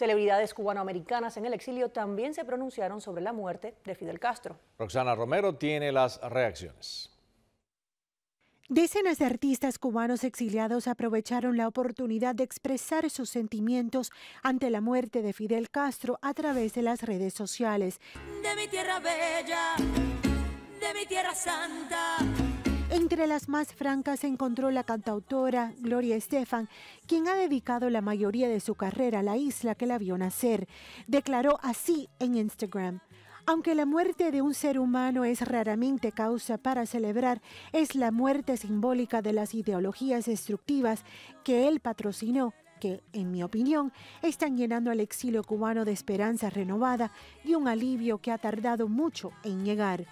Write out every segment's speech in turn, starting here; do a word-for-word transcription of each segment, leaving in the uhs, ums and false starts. Celebridades cubanoamericanas en el exilio también se pronunciaron sobre la muerte de Fidel Castro. Roxana Romero tiene las reacciones. Decenas de artistas cubanos exiliados aprovecharon la oportunidad de expresar sus sentimientos ante la muerte de Fidel Castro a través de las redes sociales. De mi tierra bella, de mi tierra santa. Entre las más francas se encontró la cantautora Gloria Estefan, quien ha dedicado la mayoría de su carrera a la isla que la vio nacer. Declaró así en Instagram: aunque la muerte de un ser humano es raramente causa para celebrar, es la muerte simbólica de las ideologías destructivas que él patrocinó, que, en mi opinión, están llenando al exilio cubano de esperanza renovada y un alivio que ha tardado mucho en llegar.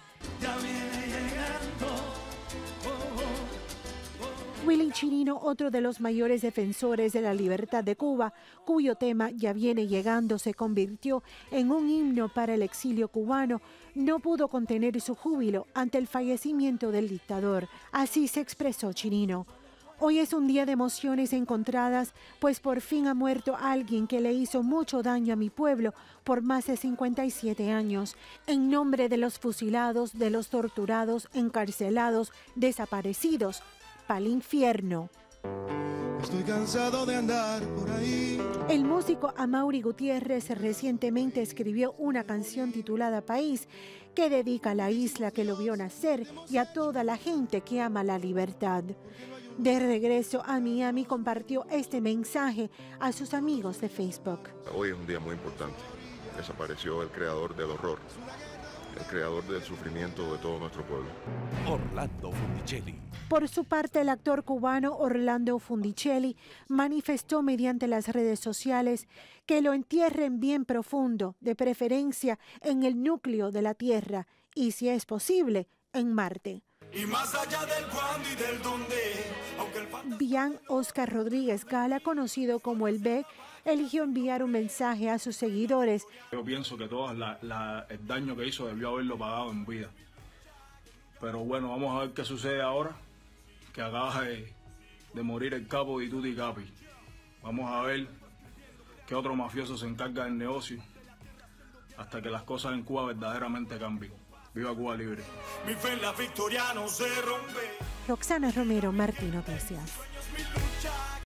Willy Chirino, otro de los mayores defensores de la libertad de Cuba, cuyo tema Ya viene llegando se convirtió en un himno para el exilio cubano, no pudo contener su júbilo ante el fallecimiento del dictador. Así se expresó Chirino. Hoy es un día de emociones encontradas, pues por fin ha muerto alguien que le hizo mucho daño a mi pueblo por más de cincuenta y siete años. En nombre de los fusilados, de los torturados, encarcelados, desaparecidos, al infierno. Estoy cansado de andar por ahí. El músico Amaury Gutiérrez recientemente escribió una canción titulada País, que dedica a la isla que lo vio nacer y a toda la gente que ama la libertad. De regreso a Miami compartió este mensaje a sus amigos de Facebook. Hoy es un día muy importante. Desapareció el creador del horror, el creador del sufrimiento de todo nuestro pueblo. Orlando Fundichelli. Por su parte, el actor cubano Orlando Fundichelli manifestó mediante las redes sociales que lo entierren bien profundo, de preferencia en el núcleo de la Tierra y, si es posible, en Marte. Y más allá del cuándo y del dónde, aunque el... Bian Oscar Rodríguez Gala, conocido como el B, eligió enviar un mensaje a sus seguidores. Yo pienso que todo la, la, el daño que hizo debió haberlo pagado en vida. Pero bueno, vamos a ver qué sucede ahora, que acaba de, de morir el capo de Tutti Capi. Vamos a ver qué otro mafioso se encarga del negocio hasta que las cosas en Cuba verdaderamente cambien. ¡Viva Cuba Libre! Mi fe en la victoria no se rompe. Roxana Romero Martínez.